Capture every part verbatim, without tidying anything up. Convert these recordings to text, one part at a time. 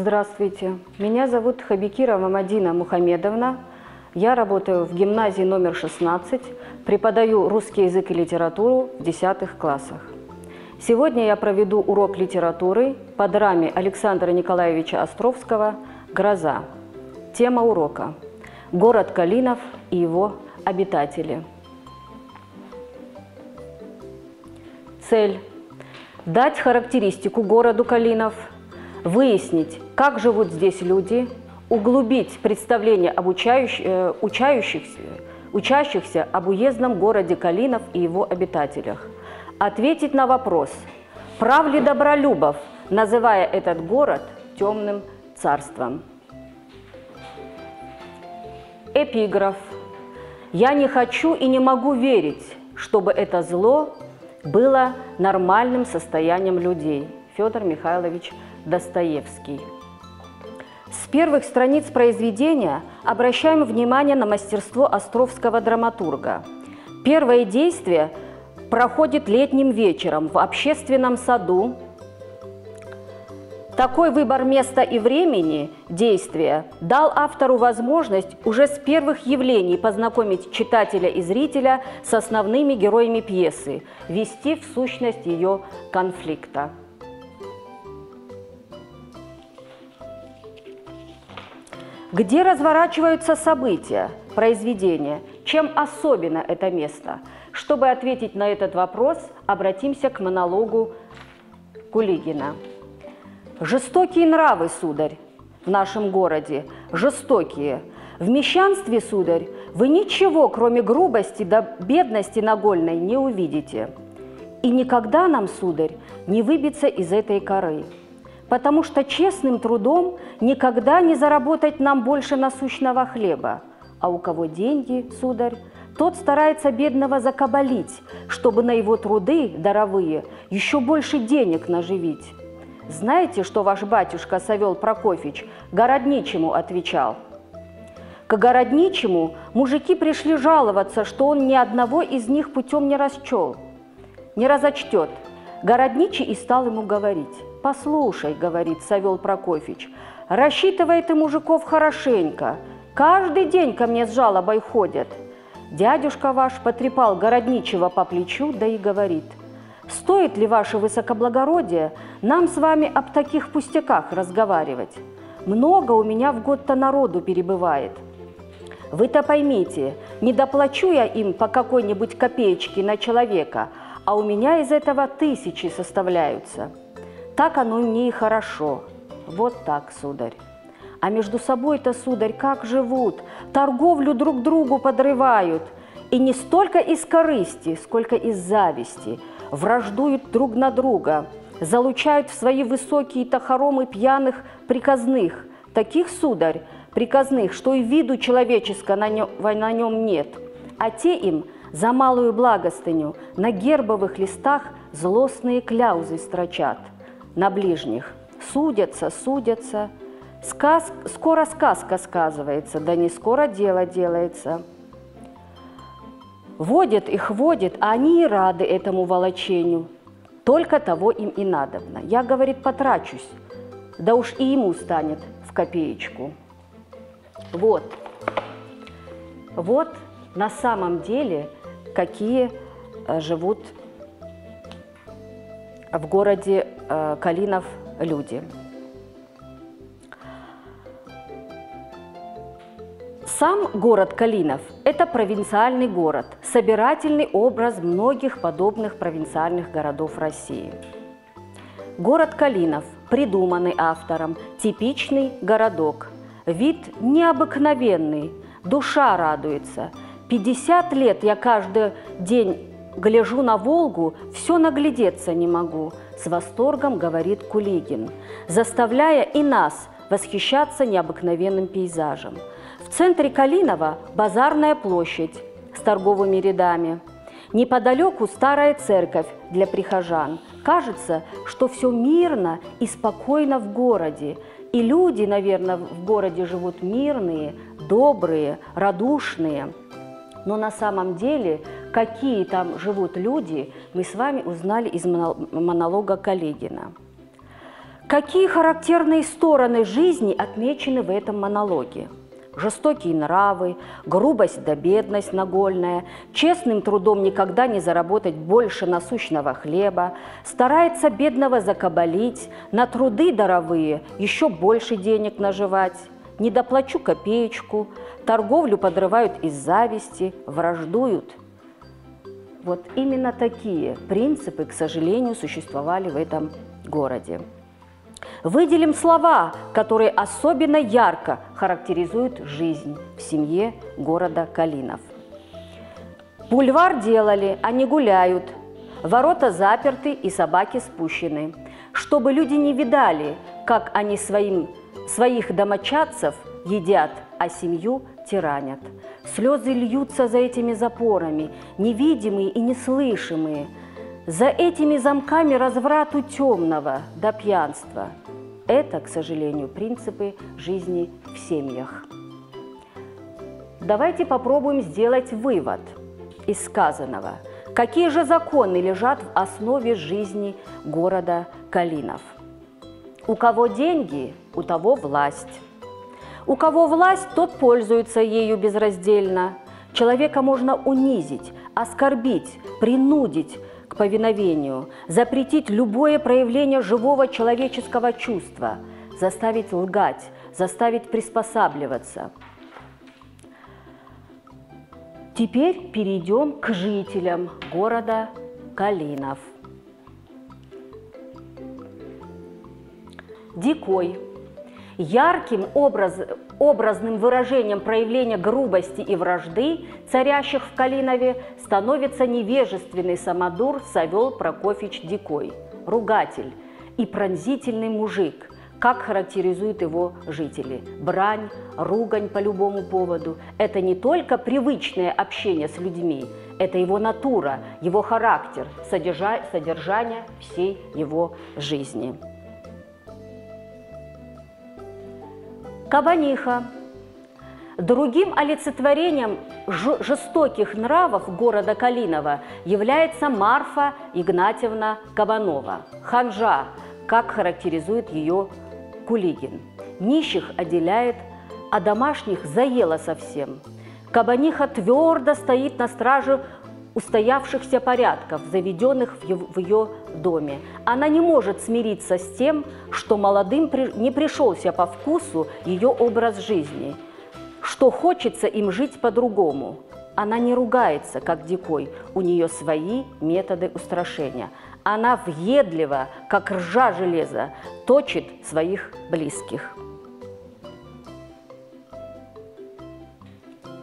Здравствуйте, меня зовут Хабикира Мамадина Мухамедовна. Я работаю в гимназии номер шестнадцать, преподаю русский язык и литературу в десятых классах. Сегодня я проведу урок литературы по драме Александра Николаевича Островского «Гроза». Тема урока – город Калинов и его обитатели. Цель – дать характеристику городу Калинов, выяснить, как живут здесь люди, углубить представление об учащихся, учащихся об уездном городе Калинов и его обитателях, ответить на вопрос, прав ли Добролюбов, называя этот город темным царством. Эпиграф. Я не хочу и не могу верить, чтобы это зло было нормальным состоянием людей. Федор Михайлович Достоевский. С первых страниц произведения обращаем внимание на мастерство островского драматурга. Первое действие проходит летним вечером в общественном саду. Такой выбор места и времени действия дал автору возможность уже с первых явлений познакомить читателя и зрителя с основными героями пьесы, ввести в сущность ее конфликта. Где разворачиваются события произведения? Чем особенно это место? Чтобы ответить на этот вопрос, обратимся к монологу Кулигина. Жестокие нравы, сударь, в нашем городе, жестокие. В мещанстве, сударь, вы ничего, кроме грубости да бедности нагольной, не увидите. И никогда нам, сударь, не выбиться из этой коры. Потому что честным трудом никогда не заработать нам больше насущного хлеба. А у кого деньги, сударь, тот старается бедного закабалить, чтобы на его труды даровые еще больше денег наживить. Знаете, что ваш батюшка Савел Прокофьевич городничему отвечал? К городничему мужики пришли жаловаться, что он ни одного из них путем не расчел, не разочтет. Городничий и стал ему говорить. «Послушай, — говорит Савел Прокофьевич, — рассчитывай ты мужиков хорошенько. Каждый день ко мне с жалобой ходят». Дядюшка ваш потрепал городничего по плечу, да и говорит, «Стоит ли, ваше высокоблагородие, нам с вами об таких пустяках разговаривать? Много у меня в год-то народу перебывает. Вы-то поймите, не доплачу я им по какой-нибудь копеечке на человека, а у меня из этого тысячи составляются». Так оно мне и хорошо. Вот так, сударь. А между собой-то, сударь, как живут, торговлю друг другу подрывают. И не столько из корысти, сколько из зависти. Враждуют друг на друга, залучают в свои высокие-то хоромы пьяных приказных. Таких, сударь, приказных, что и виду человеческого на нем, на нем нет. А те им за малую благостыню на гербовых листах злостные кляузы строчат. На ближних судятся, судятся, Сказ... скоро сказка сказывается, да не скоро дело делается. Водят их, водят, а они и рады этому волочению. Только того им и надобно. Я, говорит, потрачусь, да уж и ему станет в копеечку. Вот, вот на самом деле, какие живут в городе Калинов люди. Сам город Калинов – это провинциальный город, собирательный образ многих подобных провинциальных городов России. Город Калинов, придуманный автором, типичный городок, вид необыкновенный, душа радуется. пятьдесят лет я каждый день гляжу на Волгу, все наглядеться не могу, с восторгом говорит Кулигин, заставляя и нас восхищаться необыкновенным пейзажем. В центре Калинова базарная площадь с торговыми рядами. Неподалеку старая церковь для прихожан. Кажется, что все мирно и спокойно в городе. И люди, наверное, в городе живут мирные, добрые, радушные. Но на самом деле, какие там живут люди, мы с вами узнали из монолога Кулигина. Какие характерные стороны жизни отмечены в этом монологе? Жестокие нравы, грубость да бедность нагольная, честным трудом никогда не заработать больше насущного хлеба, старается бедного закабалить, на труды даровые еще больше денег наживать, недоплачу копеечку, торговлю подрывают из зависти, враждуют. Вот именно такие принципы, к сожалению, существовали в этом городе. Выделим слова, которые особенно ярко характеризуют жизнь в семье города Калинов. Бульвар делали, они гуляют, ворота заперты и собаки спущены, чтобы люди не видали, как они своим, своих домочадцев едят, а семью тиранят. Слезы льются за этими запорами, невидимые и неслышимые, за этими замками разврату темного до пьянства. Это, к сожалению, принципы жизни в семьях. Давайте попробуем сделать вывод из сказанного. Какие же законы лежат в основе жизни города Калинов? У кого деньги, у того власть. У кого власть, тот пользуется ею безраздельно. Человека можно унизить, оскорбить, принудить к повиновению, запретить любое проявление живого человеческого чувства, заставить лгать, заставить приспосабливаться. Теперь перейдем к жителям города Калинов. Дикой. Ярким образ, образным выражением проявления грубости и вражды, царящих в Калинове, становится невежественный самодур Савел Прокофьевич Дикой, ругатель и пронзительный мужик, как характеризуют его жители. Брань, ругань по любому поводу – это не только привычное общение с людьми, это его натура, его характер, содержание всей его жизни. Кабаниха. Другим олицетворением жестоких нравов города Калинова является Марфа Игнатьевна Кабанова, ханжа, как характеризует ее Кулигин. Нищих отделяет, а домашних заела совсем. Кабаниха твердо стоит на страже устоявшихся порядков, заведенных в ее доме. Она не может смириться с тем, что молодым не пришелся по вкусу ее образ жизни, что хочется им жить по-другому. Она не ругается, как Дикой, у нее свои методы устрашения. Она въедлива, как ржа железа, точит своих близких.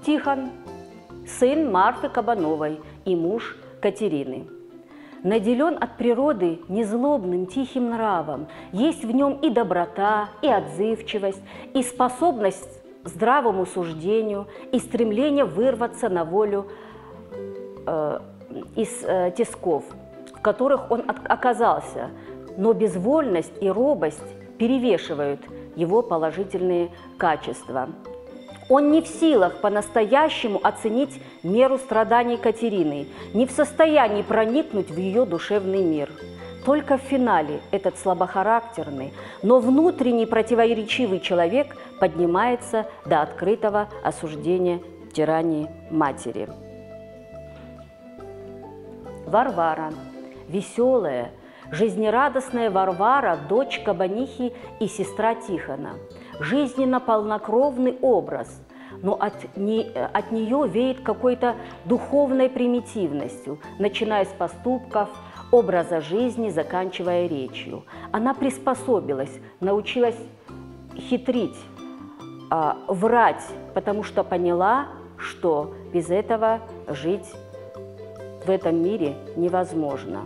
Тихон. Сын Марфы Кабановой и муж Катерины. Наделен от природы незлобным, тихим нравом. Есть в нем и доброта, и отзывчивость, и способность к здравому суждению, и стремление вырваться на волю э, из э, тисков, в которых он оказался. Но безвольность и робость перевешивают его положительные качества. Он не в силах по-настоящему оценить меру страданий Катерины, не в состоянии проникнуть в ее душевный мир. Только в финале этот слабохарактерный, но внутренне противоречивый человек поднимается до открытого осуждения тирании матери. Варвара. Веселая, жизнерадостная Варвара, дочь Кабанихи и сестра Тихона. Жизненно полнокровный образ, но от, не, от нее веет какой-то духовной примитивностью, начиная с поступков, образа жизни, заканчивая речью. Она приспособилась, научилась хитрить, а, врать, потому что поняла, что без этого жить в этом мире невозможно.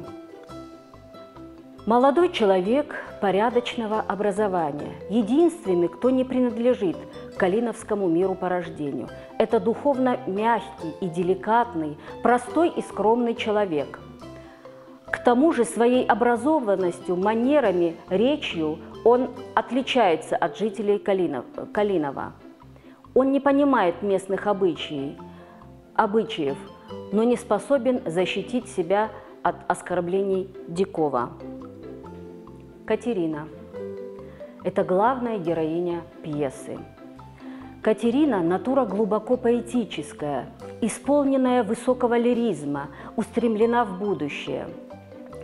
Молодой человек порядочного образования, единственный, кто не принадлежит калиновскому миру по рождению. Это духовно мягкий и деликатный, простой и скромный человек. К тому же своей образованностью, манерами, речью он отличается от жителей Калинова. Он не понимает местных обычаев, обычаев, но не способен защитить себя от оскорблений Дикого. Катерина. Это главная героиня пьесы. Катерина – натура глубоко поэтическая, исполненная высокого лиризма, устремлена в будущее.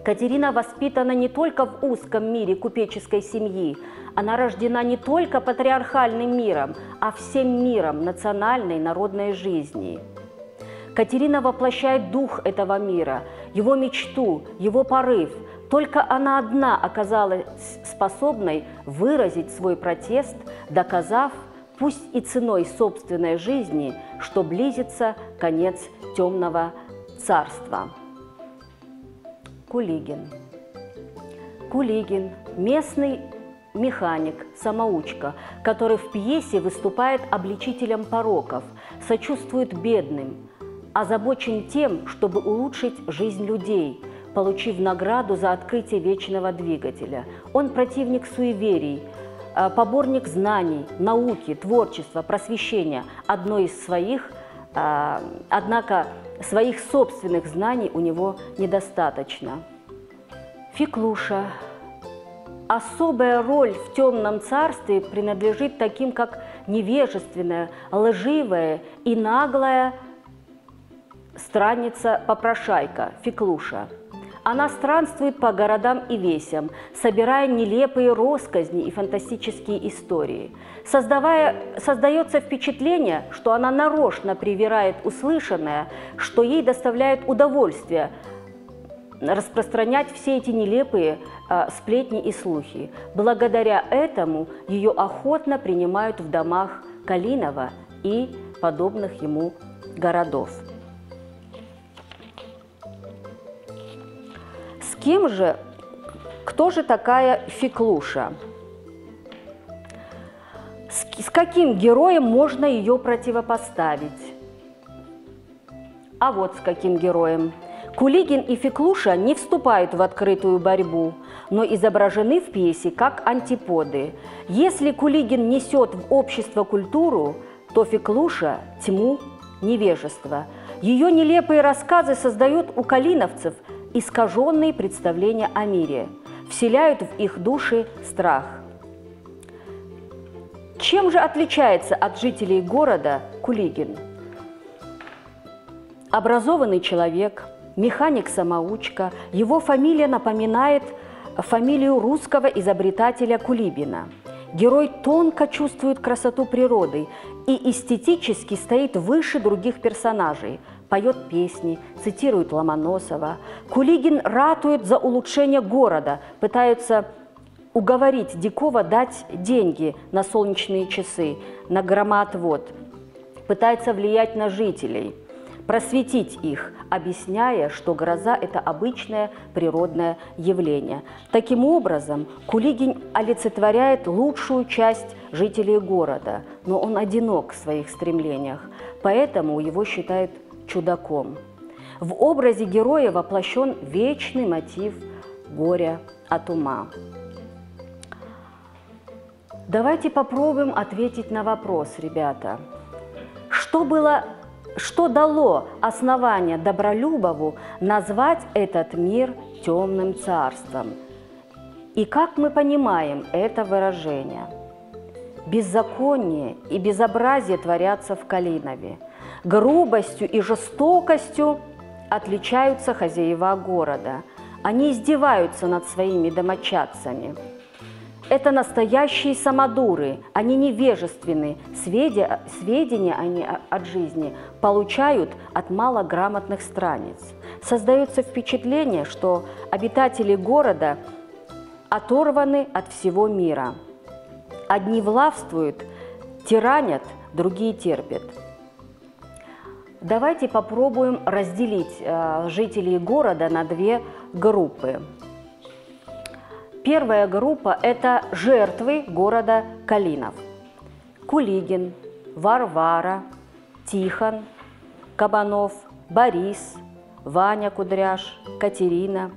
Катерина воспитана не только в узком мире купеческой семьи, она рождена не только патриархальным миром, а всем миром национальной народной жизни. Катерина воплощает дух этого мира, его мечту, его порыв. Только она одна оказалась способной выразить свой протест, доказав, пусть и ценой собственной жизни, что близится конец темного царства. Кулигин. Кулигин – местный механик, самоучка, который в пьесе выступает обличителем пороков, сочувствует бедным, озабочен тем, чтобы улучшить жизнь людей, получив награду за открытие вечного двигателя. Он противник суеверий, поборник знаний, науки, творчества, просвещения, одно из своих, а, однако своих собственных знаний у него недостаточно. Феклуша. Особая роль в темном царстве принадлежит таким, как невежественная, лживая и наглая странница-попрошайка Феклуша. Она странствует по городам и весям, собирая нелепые россказни и фантастические истории. Создавая, создается впечатление, что она нарочно привирает услышанное, что ей доставляет удовольствие распространять все эти нелепые э, сплетни и слухи. Благодаря этому ее охотно принимают в домах Калинова и подобных ему городов. Кем же, кто же такая Феклуша? С, с каким героем можно ее противопоставить? А вот с каким героем. Кулигин и Феклуша не вступают в открытую борьбу, но изображены в пьесе как антиподы. Если Кулигин несет в общество культуру, то Феклуша – тьму невежества. Ее нелепые рассказы создают у калиновцев искаженные представления о мире, вселяют в их души страх. Чем же отличается от жителей города Кулигин? Образованный человек, механик-самоучка, его фамилия напоминает фамилию русского изобретателя Кулибина. Герой тонко чувствует красоту природы и эстетически стоит выше других персонажей. Поет песни, цитирует Ломоносова. Кулигин ратует за улучшение города, пытается уговорить Дикова дать деньги на солнечные часы, на громоотвод, пытается влиять на жителей, просветить их, объясняя, что гроза – это обычное природное явление. Таким образом, Кулигин олицетворяет лучшую часть жителей города, но он одинок в своих стремлениях, поэтому его считают чудаком. В образе героя воплощен вечный мотив горя от ума. Давайте попробуем ответить на вопрос, ребята. Что было, что дало основание Добролюбову назвать этот мир темным царством? И как мы понимаем это выражение? Беззаконие и безобразие творятся в Калинове. Грубостью и жестокостью отличаются хозяева города. Они издеваются над своими домочадцами. Это настоящие самодуры, они невежественны, сведения, сведения они от жизни получают от малограмотных страниц. Создается впечатление, что обитатели города оторваны от всего мира. Одни властвуют, тиранят, другие терпят. Давайте попробуем разделить э, жителей города на две группы. Первая группа – это жертвы города Калинов. Кулигин, Варвара, Тихон, Кабанов, Борис, Ваня Кудряш, Катерина.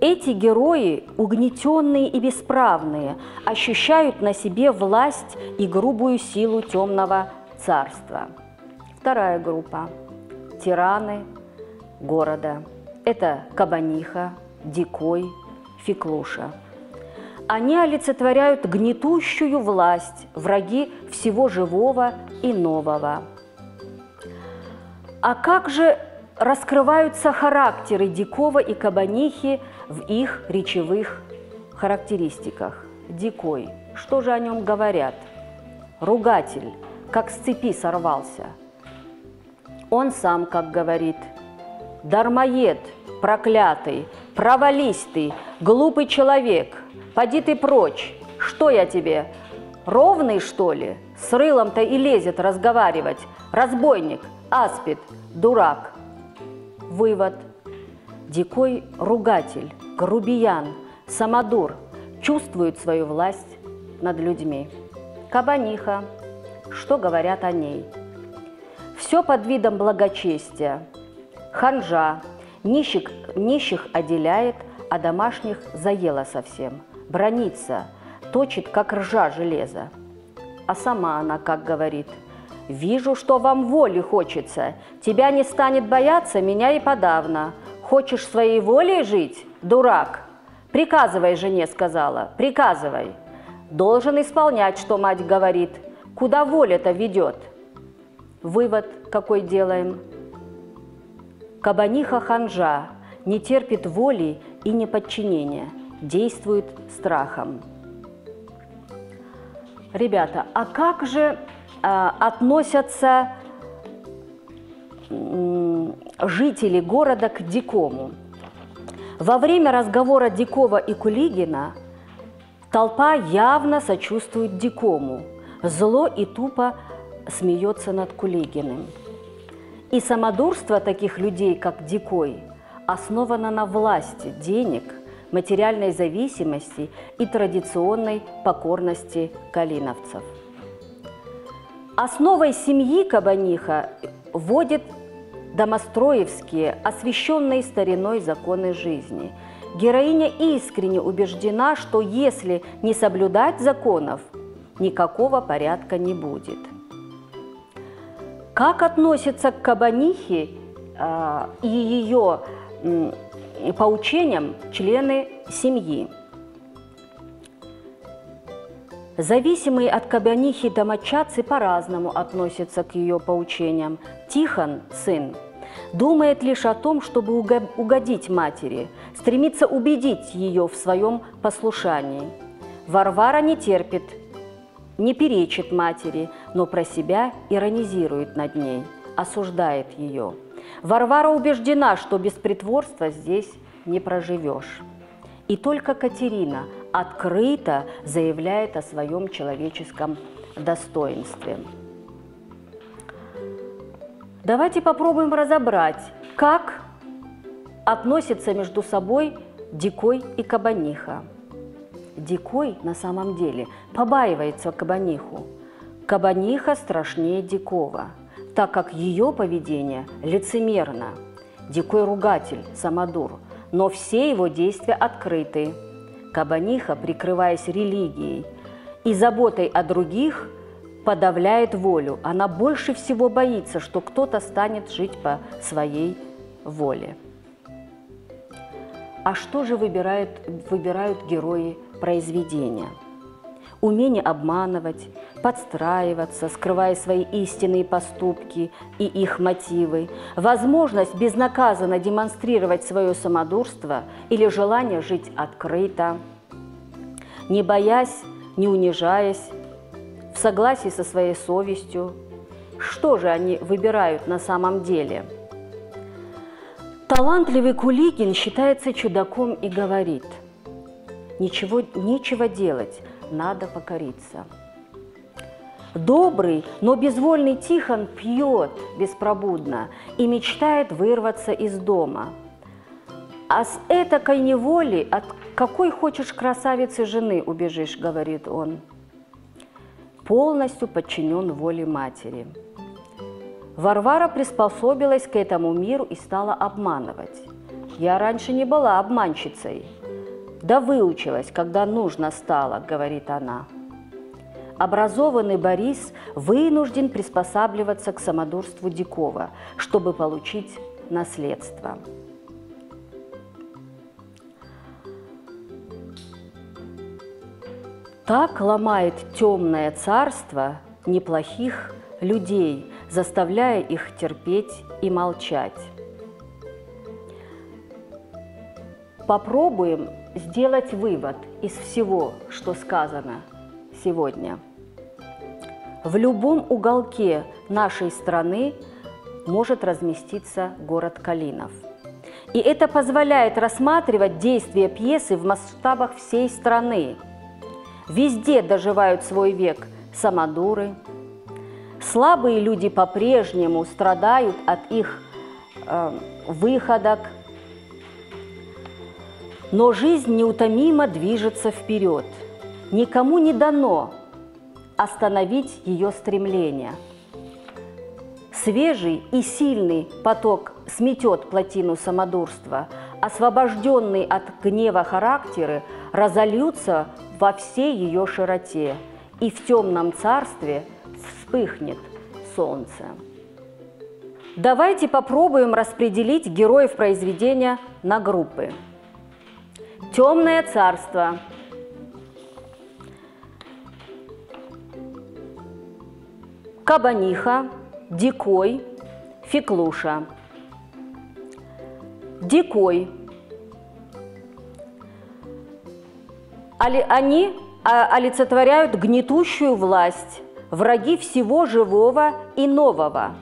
Эти герои, угнетенные и бесправные, ощущают на себе власть и грубую силу темного царства. Вторая группа – тираны города. Это Кабаниха, Дикой, Феклуша. они олицетворяют гнетущую власть, враги всего живого и нового. А как же раскрываются характеры Дикова и Кабанихи в их речевых характеристиках? Дикой. Что же о нем говорят? Ругатель, как с цепи сорвался. Он сам как говорит: дармоед, проклятый, провались ты, глупый человек, поди ты прочь, что я тебе, ровный, что ли? С рылом-то и лезет разговаривать, разбойник, аспид, дурак. Вывод. Дикой ругатель, грубиян, самодур, чувствует свою власть над людьми. Кабаниха. Что говорят о ней? Все под видом благочестия. Ханжа. Нищих, нищих оделяет, а домашних заела совсем. Бранится, точит, как ржа, железо. А сама она как говорит: «Вижу, что вам воли хочется. Тебя не станет бояться, меня и подавно. Хочешь своей волей жить, дурак? Приказывай жене, сказала, приказывай. Должен исполнять, что мать говорит. Куда воля-то ведет?» Вывод какой делаем? Кабаниха ханжа не терпит воли и неподчинения, действует страхом. Ребята, а как же э, относятся э, жители города к Дикому? Во время разговора Дикова и Кулигина толпа явно сочувствует Дикому, зло и тупо смеется над Кулигиным. И самодурство таких людей, как Дикой, основано на власти, денег, материальной зависимости и традиционной покорности калиновцев. Основой семьи Кабаниха вводит домостроевские, освященные стариной законы жизни. Героиня искренне убеждена, что если не соблюдать законов, никакого порядка не будет. Как относится к Кабанихе э, и ее э, поучениям члены семьи? Зависимые от Кабанихи домочадцы по-разному относятся к ее поучениям. Тихон, сын, думает лишь о том, чтобы угодить матери, стремится убедить ее в своем послушании. Варвара не терпит, не перечит матери, но про себя иронизирует над ней, осуждает ее. Варвара убеждена, что без притворства здесь не проживешь. И только Катерина открыто заявляет о своем человеческом достоинстве. Давайте попробуем разобрать, как относятся между собой Дикой и Кабаниха. Дикой на самом деле побаивается Кабаниху. Кабаниха страшнее Дикова, так как ее поведение лицемерно. Дикой ругатель, самодур, но все его действия открыты. Кабаниха, прикрываясь религией и заботой о других, подавляет волю. Она больше всего боится, что кто-то станет жить по своей воле. А что же выбирают, выбирают герои произведения? Умение обманывать, подстраиваться, скрывая свои истинные поступки и их мотивы, возможность безнаказанно демонстрировать свое самодурство или желание жить открыто, не боясь, не унижаясь, в согласии со своей совестью. Что же они выбирают на самом деле? Талантливый Кулигин считается чудаком и говорит: «Ничего, нечего делать, надо покориться». Добрый, но безвольный Тихон пьет беспробудно и мечтает вырваться из дома. «А с этакой неволи от какой хочешь красавицы жены убежишь», — говорит он. Полностью подчинен воле матери. Варвара приспособилась к этому миру и стала обманывать. «Я раньше не была обманщицей. Да выучилась, когда нужно стало», — говорит она. Образованный Борис вынужден приспосабливаться к самодурству Дикова, чтобы получить наследство. Так ломает темное царство неплохих людей, заставляя их терпеть и молчать. Попробуем сделать вывод из всего, что сказано сегодня. В любом уголке нашей страны может разместиться город Калинов. И это позволяет рассматривать действие пьесы в масштабах всей страны. Везде доживают свой век самодуры. Слабые люди по-прежнему страдают от их э, выходок. Но жизнь неутомимо движется вперед. Никому не дано остановить ее стремление. Свежий и сильный поток сметет плотину самодурства, освобожденные от гнева характеры разольются во всей ее широте, и в темном царстве вспыхнет солнце. Давайте попробуем распределить героев произведения на группы. Темное царство. Кабаниха, Дикой, Феклуша. Дикой. Они олицетворяют гнетущую власть, враги всего живого и нового.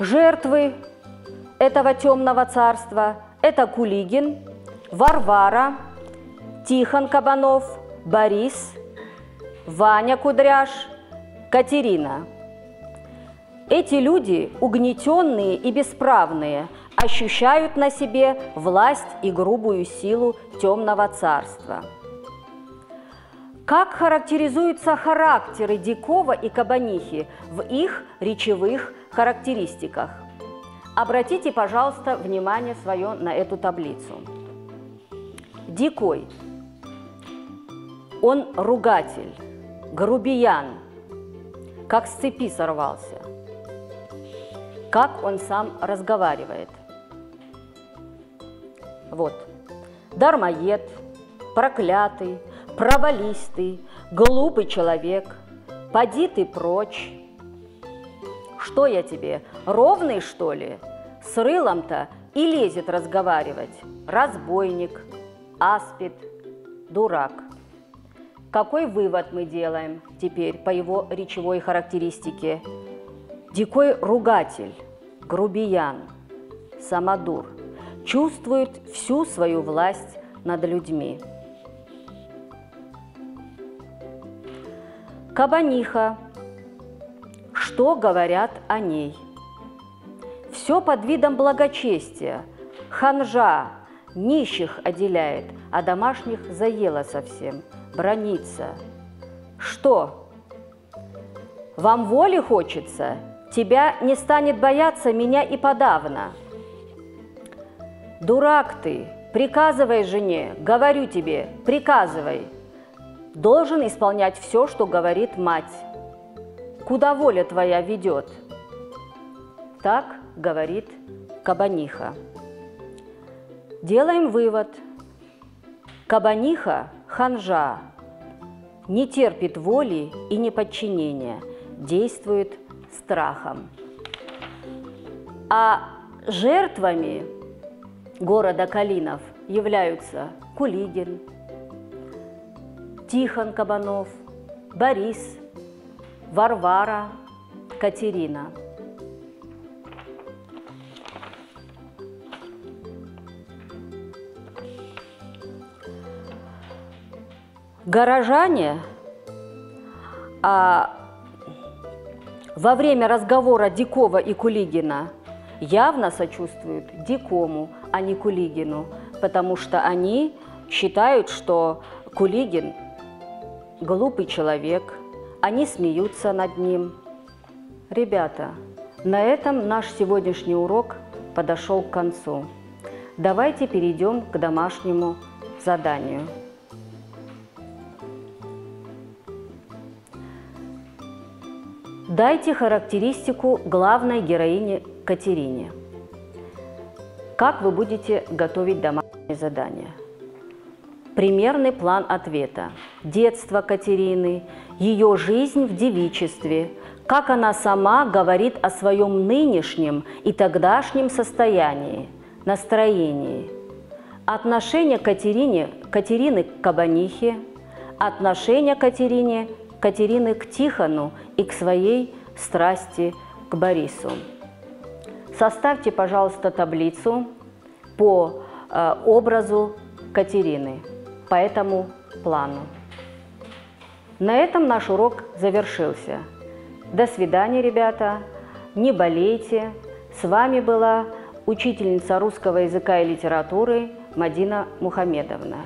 Жертвы этого темного царства – это Кулигин, Варвара, Тихон Кабанов, Борис, Ваня Кудряш, Катерина. Эти люди, угнетенные и бесправные, ощущают на себе власть и грубую силу темного царства. Как характеризуются характеры Дикова и Кабанихи в их речевых характеристиках? Обратите, пожалуйста, внимание свое на эту таблицу. Дикой. Он ругатель, грубиян, как с цепи сорвался. Как он сам разговаривает. Вот. Дармоед, проклятый, провалистый, глупый человек, поди ты прочь. Что я тебе, ровный, что ли? С рылом-то и лезет разговаривать. Разбойник, аспид, дурак. Какой вывод мы делаем теперь по его речевой характеристике? Дикой ругатель, грубиян, самодур, чувствует всю свою власть над людьми. Кабаниха. Что говорят о ней? Все под видом благочестия. Ханжа, нищих отделяет, а домашних заела совсем, бранится. Что? Вам воли хочется? Тебя не станет бояться меня и подавно. Дурак ты, приказывай жене, говорю тебе, приказывай. Должен исполнять все, что говорит мать. Куда воля твоя ведет? Так говорит Кабаниха. Делаем вывод. Кабаниха – ханжа, не терпит воли и неподчинения, действует страхом. А жертвами города Калинов являются Кулигин, Тихон Кабанов, Борис, Варвара, Катерина. Горожане а, во время разговора Дикова и Кулигина явно сочувствуют Дикому, а не Кулигину, потому что они считают, что Кулигин – глупый человек, они смеются над ним. Ребята, на этом наш сегодняшний урок подошел к концу. Давайте перейдем к домашнему заданию. Дайте характеристику главной героини Катерине. Как вы будете готовить домашнее задание? примерный план ответа. Детство Катерины, ее жизнь в девичестве, как она сама говорит о своем нынешнем и тогдашнем состоянии, настроении, отношение Катерине, Катерины к Кабанихе, отношение Катерине, Катерины к Тихону и к своей страсти к Борису. Составьте, пожалуйста, таблицу по э, образу Катерины, по этому плану. На этом наш урок завершился. До свидания, ребята, не болейте. С вами была учительница русского языка и литературы Мадина Мухамедовна.